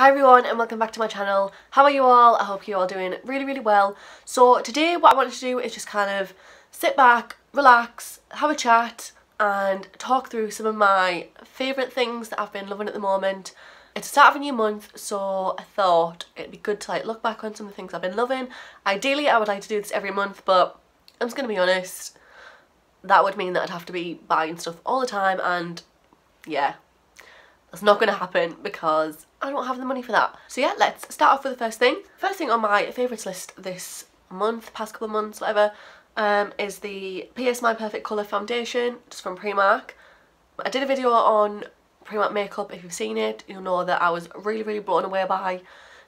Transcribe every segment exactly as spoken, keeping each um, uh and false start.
Hi everyone and welcome back to my channel. How are you all? I hope you're all doing really really well. So today what I wanted to do is just kind of sit back, relax, have a chat and talk through some of my favourite things that I've been loving at the moment. It's the start of a new month, so I thought it'd be good to like look back on some of the things I've been loving. Ideally I would like to do this every month, but I'm just going to be honest, that would mean that I'd have to be buying stuff all the time and yeah, that's not going to happen because I don't have the money for that. So yeah, let's start off with the first thing. First thing on my favourites list this month, past couple of months, whatever, um, is the P S My Perfect Colour Foundation, just from Primark. I did a video on Primark makeup. If you've seen it, you'll know that I was really, really blown away by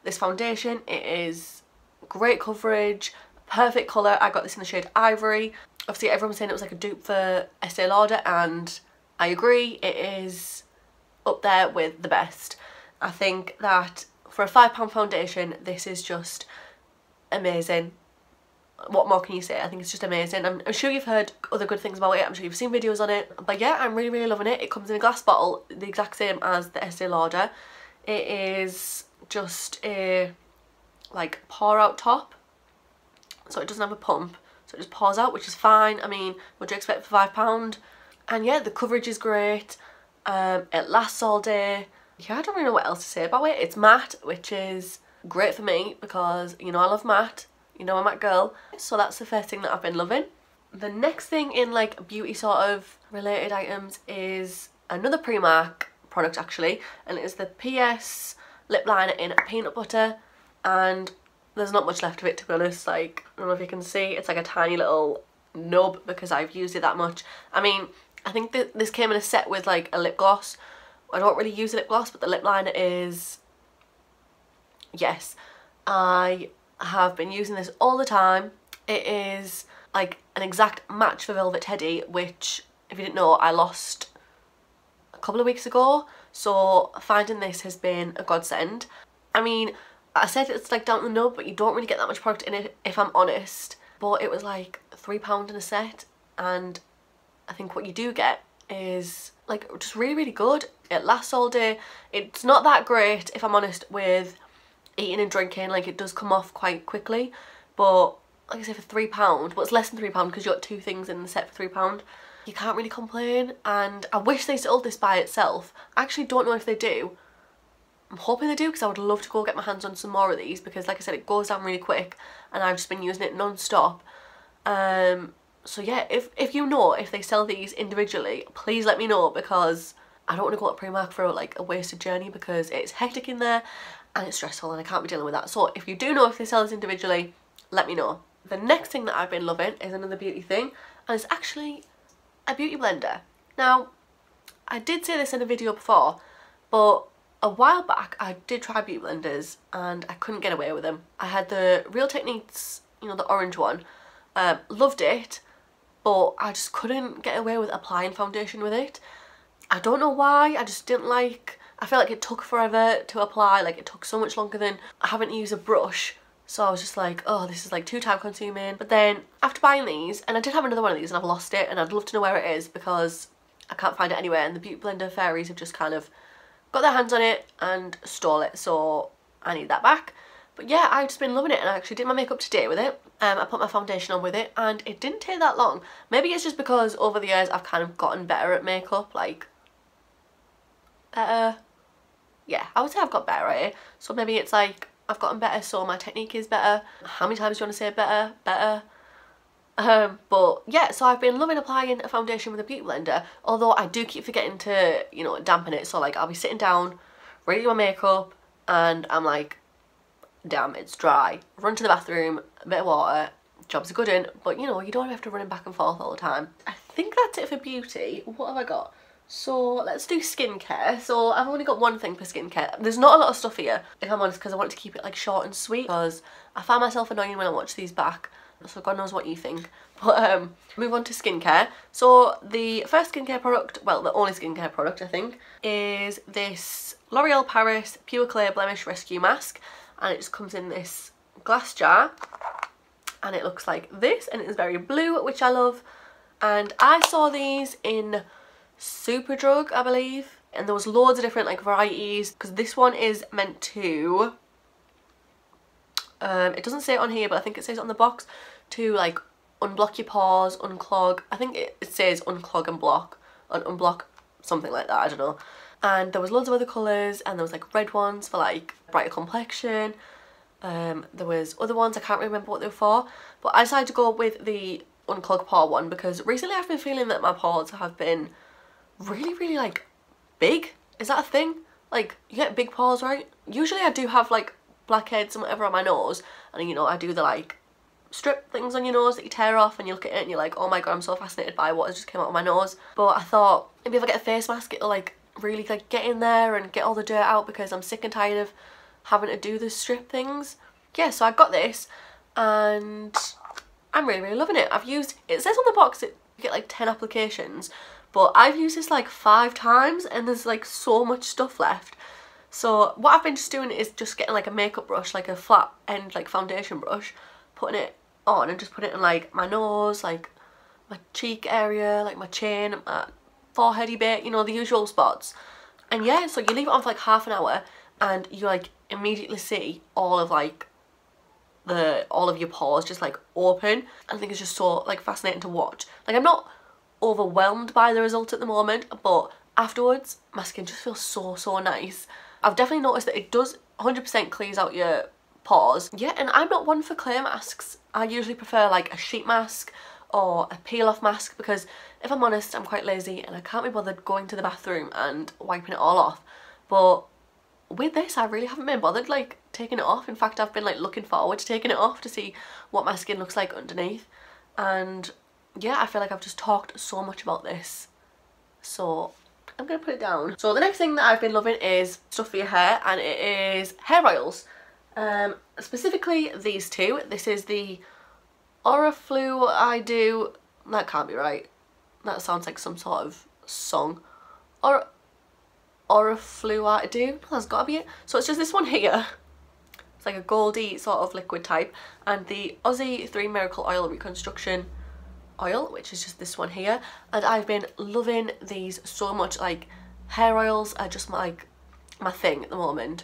this foundation. It is great coverage, perfect colour. I got this in the shade Ivory. Obviously, everyone was saying it was like a dupe for Estée Lauder, and I agree, it is up there with the best. I think that for a five pound foundation, this is just amazing. What more can you say? I think it's just amazing. I'm, I'm sure you've heard other good things about it. I'm sure you've seen videos on it. But yeah, I'm really, really loving it. It comes in a glass bottle, the exact same as the Estée Lauder. It is just a, like, pour-out top. So it doesn't have a pump. So it just pours out, which is fine. I mean, what do you expect for five pounds? And yeah, the coverage is great. Um, it lasts all day. Yeah, I don't really know what else to say about it. It's matte, which is great for me because, you know, I love matte. You know, I'm a matte girl. So that's the first thing that I've been loving. The next thing in, like, beauty sort of related items is another Primark product, actually. And it is the P S Lip Liner in Peanut Butter. And there's not much left of it, to be honest. Like, I don't know if you can see. It's like a tiny little nub because I've used it that much. I mean, I think that this came in a set with like a lip gloss. I don't really use a lip gloss, but the lip liner is, yes, I have been using this all the time. It is like an exact match for Velvet Teddy, which, if you didn't know, I lost a couple of weeks ago, so finding this has been a godsend. I mean, I said it's like down the nub, but you don't really get that much product in it, if I'm honest, but it was like three pounds in a set, and I think what you do get is like just really really good. It lasts all day. It's not that great, if I'm honest, with eating and drinking, like it does come off quite quickly, but like I say, for three pounds, well, it's less than three pounds because you got two things in the set for three pounds, you can't really complain. And I wish they sold this by itself. I actually don't know if they do. I'm hoping they do because I would love to go get my hands on some more of these because, like I said, it goes down really quick and I've just been using it non-stop. um So yeah, if, if you know if they sell these individually, please let me know because I don't want to go to Primark for like a wasted journey because it's hectic in there and it's stressful and I can't be dealing with that. So if you do know if they sell these individually, let me know. The next thing that I've been loving is another beauty thing, and it's actually a beauty blender. Now, I did say this in a video before, but a while back I did try beauty blenders and I couldn't get away with them. I had the Real Techniques, you know, the orange one, um, loved it. But I just couldn't get away with applying foundation with it. I don't know why, I just didn't like, I feel like it took forever to apply, like it took so much longer than, I haven't used a brush, so I was just like, oh, this is like too time consuming. But then after buying these, and I did have another one of these and I've lost it and I'd love to know where it is because I can't find it anywhere, and the Beauty Blender fairies have just kind of got their hands on it and stole it, so I need that back. But yeah, I've just been loving it, and I actually did my makeup today with it. Um, I put my foundation on with it and it didn't take that long. Maybe it's just because over the years I've kind of gotten better at makeup, like better. Yeah, I would say I've got better at it. So maybe it's like I've gotten better, so my technique is better. How many times do you want to say better? Better. Um, but yeah, so I've been loving applying a foundation with a beauty blender, although I do keep forgetting to, you know, dampen it. So like I'll be sitting down, ready to do my makeup, and I'm like, damn, it's dry. Run to the bathroom, a bit of water, job's a good one. But you know, you don't have to run back and forth all the time. I think that's it for beauty. What have I got? So let's do skincare. So I've only got one thing for skincare. There's not a lot of stuff here, if I'm honest, because I want to keep it like short and sweet because I find myself annoying when I watch these back. So God knows what you think. But um, move on to skincare. So the first skincare product, well, the only skincare product I think, is this L'Oreal Paris Pure Clear Blemish Rescue Mask. And it just comes in this glass jar and it looks like this, and it's very blue, which I love. And I saw these in Superdrug, I believe, and there was loads of different like varieties, because this one is meant to, um it doesn't say it on here, but I think it says it on the box, to like unblock your pores, unclog, I think it, it says unclog and block, and unblock, something like that, I don't know. And there was loads of other colours, and there was like red ones for like brighter complexion, um there was other ones, I can't remember what they were for, but I decided to go with the unclog pore one because recently I've been feeling that my pores have been really really like big. Is that a thing? Like, you get big pores, right? Usually I do have like blackheads and whatever on my nose, and you know, I do the like strip things on your nose that you tear off and you look at it and you're like, oh my god, I'm so fascinated by what just came out of my nose. But I thought maybe if I get a face mask, it'll like really like get in there and get all the dirt out, because I'm sick and tired of having to do the strip things. Yeah, so I got this and I'm really really loving it. I've used, it says on the box that you get like ten applications, but I've used this like five times and there's like so much stuff left. So what I've been just doing is just getting like a makeup brush, like a flat end like foundation brush, putting it on and just put it in like my nose, like my cheek area, like my chin, my foreheady bit, you know, the usual spots. And yeah, so you leave it on for like half an hour and you like immediately see all of like the all of your pores just like open, and I think it's just so like fascinating to watch. Like, I'm not overwhelmed by the result at the moment, but afterwards my skin just feels so so nice. I've definitely noticed that it does one hundred percent clears out your pores. Yeah, and I'm not one for clear masks. I usually prefer like a sheet mask or a peel off mask, because if I'm honest, I'm quite lazy and I can't be bothered going to the bathroom and wiping it all off. But with this, I really haven't been bothered like taking it off. In fact, I've been like looking forward to taking it off to see what my skin looks like underneath. And yeah, I feel like I've just talked so much about this, so I'm gonna put it down. So the next thing that I've been loving is stuff for your hair, and it is hair oils, um specifically these two. This is the Oriflu I Do, that can't be right, that sounds like some sort of song, or Oriflu I Do, that's gotta be it. So it's just this one here, it's like a goldy sort of liquid type, and the Aussie three Miracle Oil Reconstruction Oil, which is just this one here. And I've been loving these so much. Like, hair oils are just my, like my thing at the moment.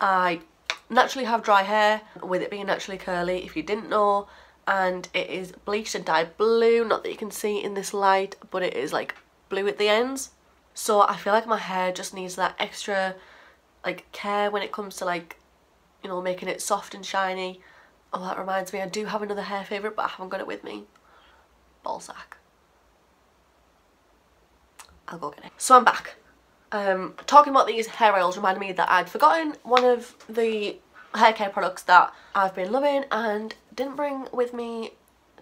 I naturally have dry hair, with it being naturally curly, if you didn't know, and it is bleached and dyed blue, not that you can see in this light, but it is like blue at the ends. So I feel like my hair just needs that extra like care when it comes to like, you know, making it soft and shiny. Oh, that reminds me, I do have another hair favourite, but I haven't got it with me. Ballsack. I'll go get it. So I'm back. Um, talking about these hair oils reminded me that I'd forgotten one of the hair care products that I've been loving and didn't bring with me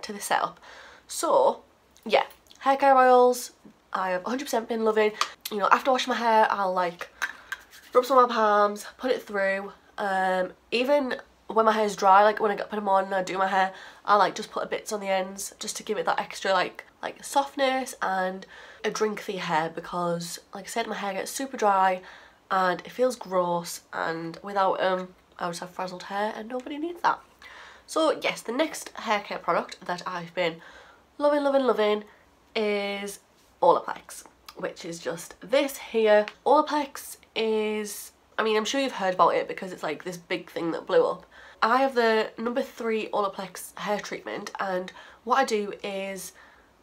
to the setup. So yeah, hair care oils I have one hundred percent been loving. You know, after washing my hair, I'll like rub some on my palms, put it through. Um, even when my hair's dry, like when I get up in the morning and I do my hair, I like just put bits on the ends just to give it that extra like like softness and a drink for your hair, because like I said, my hair gets super dry and it feels gross, and without um I would just have frazzled hair and nobody needs that. So yes, the next hair care product that I've been loving loving loving is Olaplex, which is just this here. Olaplex is, I mean, I'm sure you've heard about it because it's like this big thing that blew up. I have the number three Olaplex hair treatment, and what I do is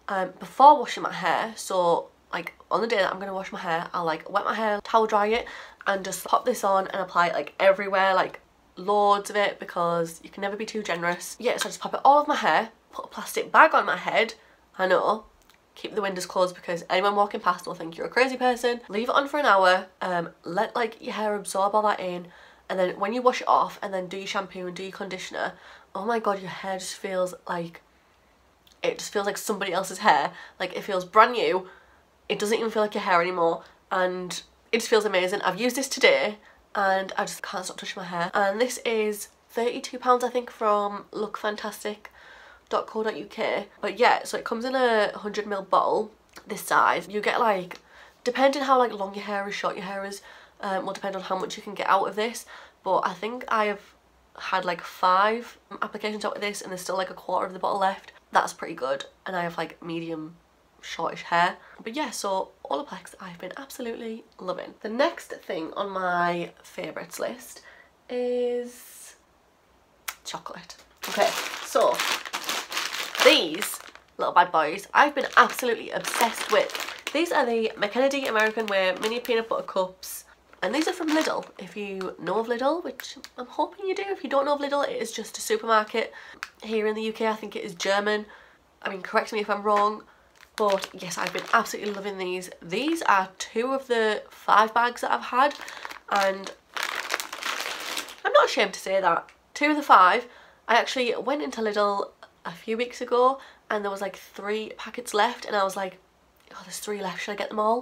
um, before washing my hair, so like on the day that I'm going to wash my hair, I'll like wet my hair, towel dry it, and just pop this on and apply it like everywhere, like loads of it, because you can never be too generous. Yeah, so I just pop it all over my hair, put a plastic bag on my head, I know, keep the windows closed because anyone walking past will think you're a crazy person. Leave it on for an hour, um, let like your hair absorb all that in, and then when you wash it off and then do your shampoo and do your conditioner, oh my god, your hair just feels like, it just feels like somebody else's hair. Like, it feels brand new, it doesn't even feel like your hair anymore, and it just feels amazing. I've used this today and I just can't stop touching my hair. And this is thirty-two pounds I think from look fantastic dot co dot U K. But yeah, so it comes in a one hundred mil bottle this size. You get like, depending how like long your hair is, short your hair is, um, will depend on how much you can get out of this, but I think I have had like five applications out of this and there's still like a quarter of the bottle left. That's pretty good. And I have like medium shortish hair. But yeah, so Olaplex I've been absolutely loving. The next thing on my favourites list is chocolate. Okay, so these little bad boys I've been absolutely obsessed with. These are the McKennedy American Wear mini peanut butter cups, and these are from Lidl. If you know of Lidl, which I'm hoping you do. If you don't know of Lidl, it is just a supermarket here in the U K. I think it is German. I mean, correct me if I'm wrong, but yes, I've been absolutely loving these. These are two of the five bags that I've had, and I'm not ashamed to say that. Two of the five. I actually went into Lidl a few weeks ago and there was like three packets left, and I was like, oh, there's three left, should I get them all?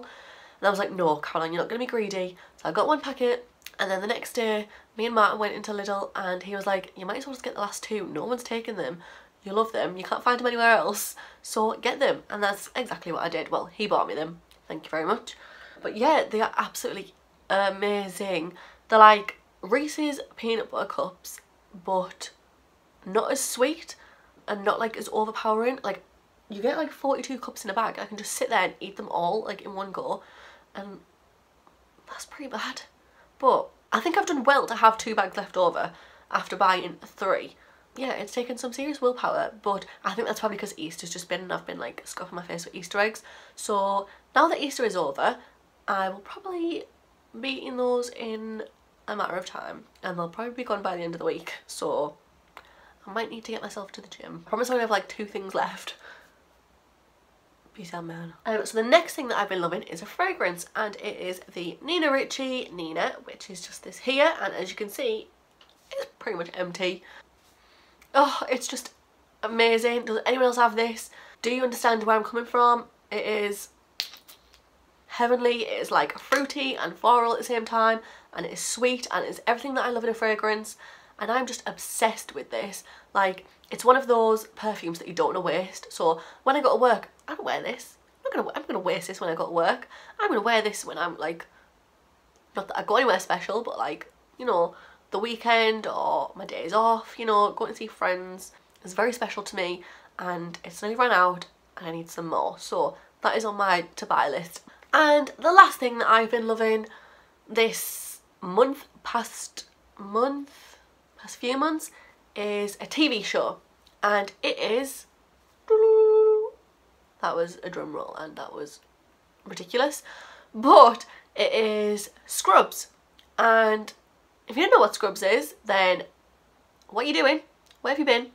And I was like, no, Caroline, you're not going to be greedy. So I got one packet, and then the next day, me and Martin went into Lidl and he was like, you might as well just get the last two. No one's taking them. You love them. You can't find them anywhere else. So get them. And that's exactly what I did. Well, he bought me them. Thank you very much. But yeah, they are absolutely amazing. They're like Reese's peanut butter cups, but not as sweet and not like as overpowering. Like, you get like forty-two cups in a bag. I can just sit there and eat them all like in one go, and that's pretty bad. But I think I've done well to have two bags left over after buying three. Yeah, it's taken some serious willpower, but I think that's probably because Easter's just been and I've been like scuffing my face with Easter eggs. So now that Easter is over, I will probably be eating those in a matter of time, and they'll probably be gone by the end of the week. So I might need to get myself to the gym. I promise I only have like two things left. Man. Um, so the next thing that I've been loving is a fragrance, and it is the Nina Ricci Nina, which is just this here, and as you can see, it's pretty much empty. Oh, it's just amazing. Does anyone else have this? Do you understand where I'm coming from? It is heavenly. It is like fruity and floral at the same time, and it is sweet, and it's everything that I love in a fragrance, and I'm just obsessed with this. Like, it's one of those perfumes that you don't want to waste. So when I go to work, I don't wear this. I'm not gonna, I'm gonna waste this when I go to work. I'm gonna wear this when I'm like, not that I go anywhere special, but like, you know, the weekend or my days off, you know, going to see friends. It's very special to me, and it's nearly run out and I need some more. So that is on my to buy list. And the last thing that I've been loving this month, past month, past few months, is a T V show, and it is, that was a drum roll and that was ridiculous, but it is Scrubs. And if you don't know what Scrubs is, then what are you doing? Where have you been?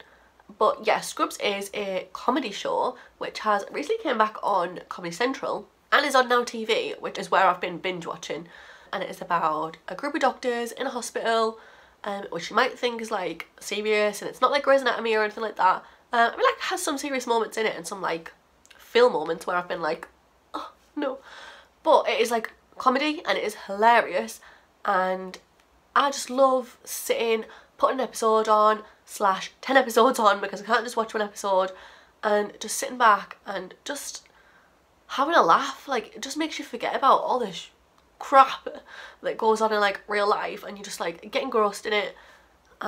But yeah, Scrubs is a comedy show which has recently came back on Comedy Central and is on Now T V, which is where I've been binge watching, and it is about a group of doctors in a hospital, Um, which you might think is like serious, and it's not like Grey's Anatomy or anything like that. Um, I mean, like, has some serious moments in it and some like feel moments where I've been like, oh no. But it is like comedy and it is hilarious, and I just love sitting, putting an episode on, slash ten episodes on, because I can't just watch one episode, and just sitting back and just having a laugh. Like, it just makes you forget about all this sh crap that goes on in like real life, and you just like get engrossed in it,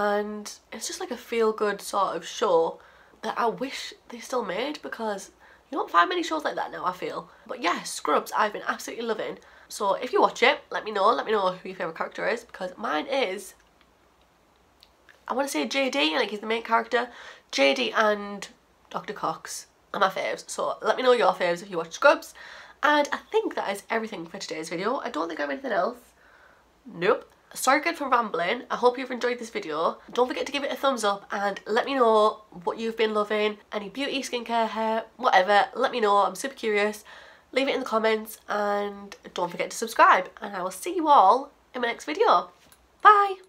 and it's just like a feel-good sort of show that I wish they still made, because you don't find many shows like that now, I feel. But yeah, Scrubs I've been absolutely loving. So if you watch it, let me know let me know who your favourite character is, because mine is, I want to say J D, like he's the main character. J D and Doctor Cox are my faves, so let me know your faves if you watch Scrubs. And I think that is everything for today's video. I don't think I have anything else. Nope. Sorry again for rambling. I hope you've enjoyed this video. Don't forget to give it a thumbs up and let me know what you've been loving. Any beauty, skincare, hair, whatever. Let me know. I'm super curious. Leave it in the comments, and don't forget to subscribe. And I will see you all in my next video. Bye.